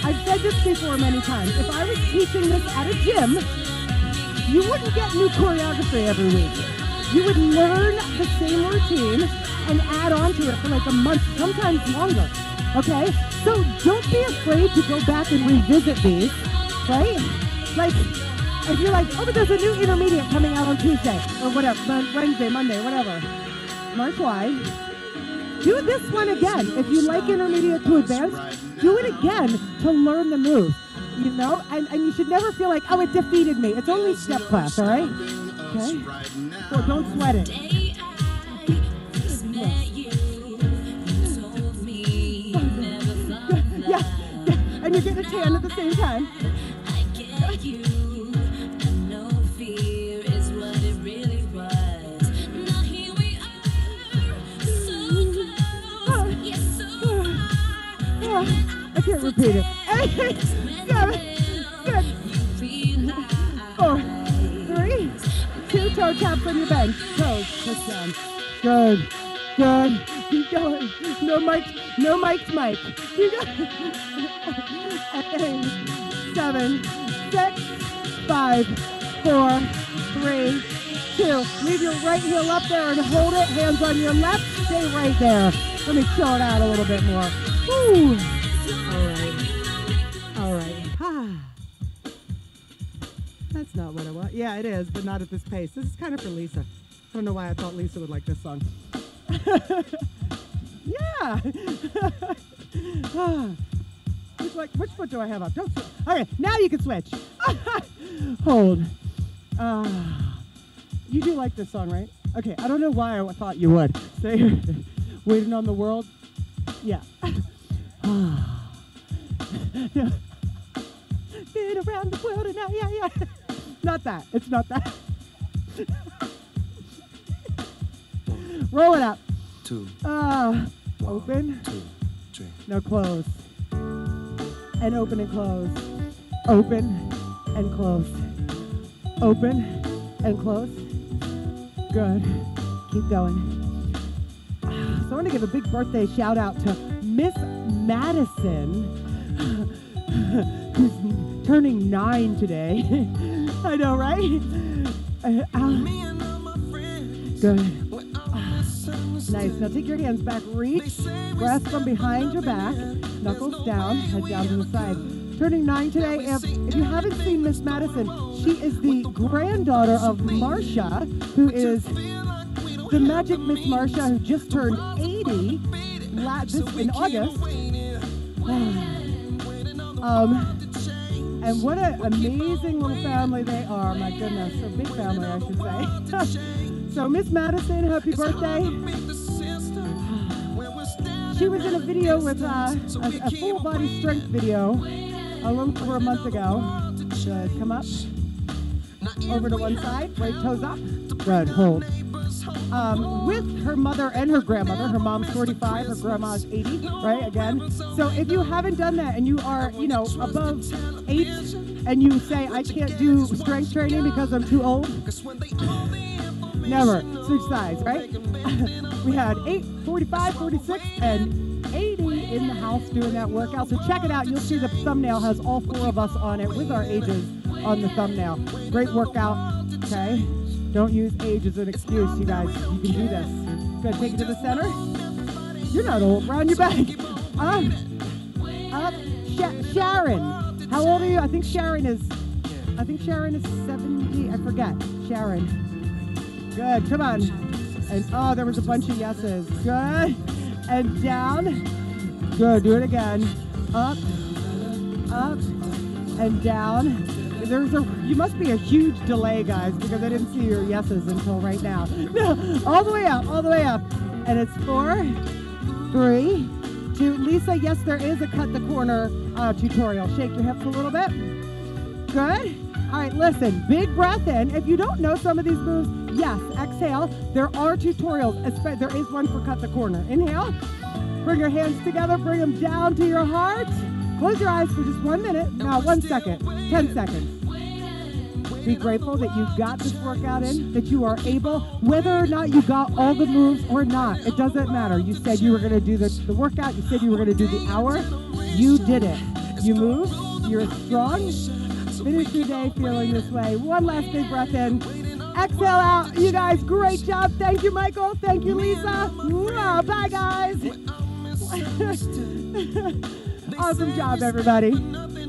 I've said this before many times. If I was teaching this at a gym, you wouldn't get new choreography every week. You would learn the same routine and add on to it for like a month, sometimes longer. Okay? So don't be afraid to go back and revisit these, right? Like, if you're like, oh, but there's a new intermediate coming out on Tuesday, or whatever, Wednesday, Monday, whatever. Mark why. Do this one again. If you like intermediate to advanced, do it again to learn the move, you know? And, and you should never feel like, oh, it defeated me. It's only step class, all right? Okay? Well, don't sweat it. And you're getting a tan at the same time. I get you, and no fear is what it really was. Now here we are, so close, yes, so far. I can't repeat it. Seven, six, four, three, two, toe taps on your bank. Toes, push down. Good, good. Keep going. No mic, no mic's mic. Keep going. Eight, seven, six, five, four, three, two. Leave your right heel up there and hold it. Hands on your left. Stay right there. Let me chill it out a little bit more. Woo. All right. All right. Ah. That's not what I want. Yeah, it is, but not at this pace. This is kind of for Lisa. I don't know why I thought Lisa would like this song. Yeah. Ah. Like, which foot do I have up? Don't switch. Okay, now you can switch. Hold. Uh, you do like this song, right? Okay, I don't know why I thought you would. Stay here. Waiting on the world? Yeah. Yeah. Been around the world and now, yeah, yeah. Not that. It's not that. Roll it up. Two. Uh, one, open. Two, three. Now close. And open and close, open and close, open and close. Good, keep going. So I want to give a big birthday shout out to Miss Madison, who's turning nine today. I know, right? Good. Nice. Now take your hands back, reach, grasp them behind your back, knuckles down, head down to the side. Turning nine today, if, if you haven't seen Miss Madison, she is the granddaughter of Marsha, who is the magic Miss Marsha, who just turned eighty. lot this in August. um, And what an amazing little family they are. My goodness, a big family, I should say. So Miss Madison, happy birthday. She was in a video with uh, a, a full body strength video a little over a month ago. Good, come up, over to one side, right toes up, good, hold. Um, with her mother and her grandmother. Her mom's forty-five, her grandma's eighty, right, again. So if you haven't done that and you are, you know, above eight and you say, I can't do strength training because I'm too old, never, switch sides, right? We had eight, forty-five, forty-six, and eighty in the house doing that workout. So check it out. You'll see the thumbnail has all four of us on it with our ages on the thumbnail. Great workout, okay? Don't use age as an excuse, you guys. You can do this. Good, take it to the center. You're not old. Round your back. Up. Up. Sh Sharon. How old are you? I think Sharon is, I think Sharon is seventy. I forget. Sharon. Good. Come on. And, oh, there was a bunch of yeses. Good. And down. Good. Do it again. Up. Up. And down. There's a, you must be a huge delay, guys, because I didn't see your yeses until right now. No, all the way up, all the way up. And it's four, three, two. Lisa, yes, there is a cut the corner uh, tutorial. Shake your hips a little bit. Good. All right, listen, big breath in. If you don't know some of these moves, yes, exhale. There are tutorials. There is one for cut the corner. Inhale, bring your hands together, bring them down to your heart. Close your eyes for just one minute. Now, one second, ten seconds. Be grateful that you got this workout in, that you are able, whether or not you got all the moves or not, it doesn't matter. You said you were going to do the, the workout. You said you were going to do the hour. You did it. You moved. You're strong. Finish your day feeling this way. One last big breath in. Exhale out. You guys, great job. Thank you, Michael. Thank you, Lisa. Mwah. Bye, guys. Awesome job, everybody.